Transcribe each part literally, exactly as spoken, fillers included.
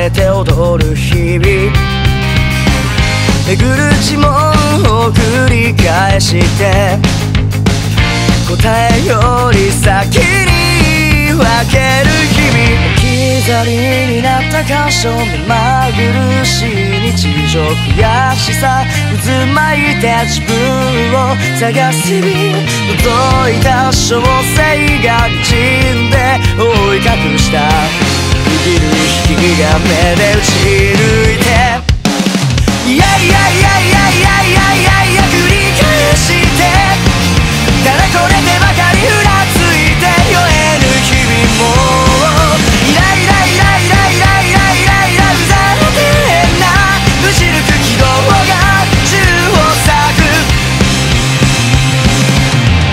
れて踊る日々、えぐる自問を繰り返して答えより先に分ける日々、置き去りになった感傷、目まぐるしい日常、悔しさ渦巻いて自分を探す日々、覗いた小生が滲んで覆い隠した握る引きが目で打ち抜いて、いやいやいやいやいやいやいやいや繰り返してただこれでばかりふらついて酔える日々も、イライライライライライライライラうざらて変な無視力軌道が宙を裂く、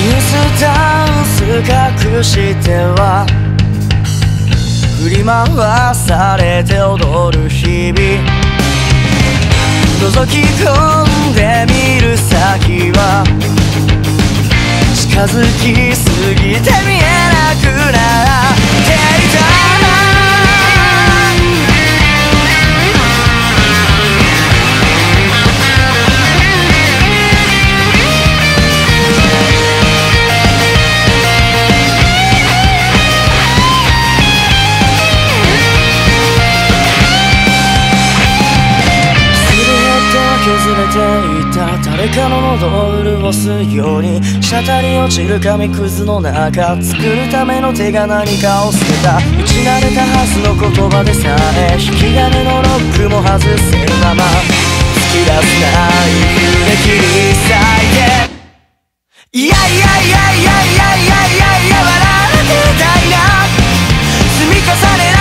インスタンス隠しては振り回されて踊る日々、覗き込んでみる先は近づきすぎて見えなくなっていた、誰かの喉を潤すように滴り落ちる紙くずの中、作るための手が何かを捨てた、打ち慣れたはずの言葉でさえ引き金のロックも外せるまま、突き出すナイフで切り裂いて、いやいやいやいやいやいやいやいや笑ってたいな、積み重ね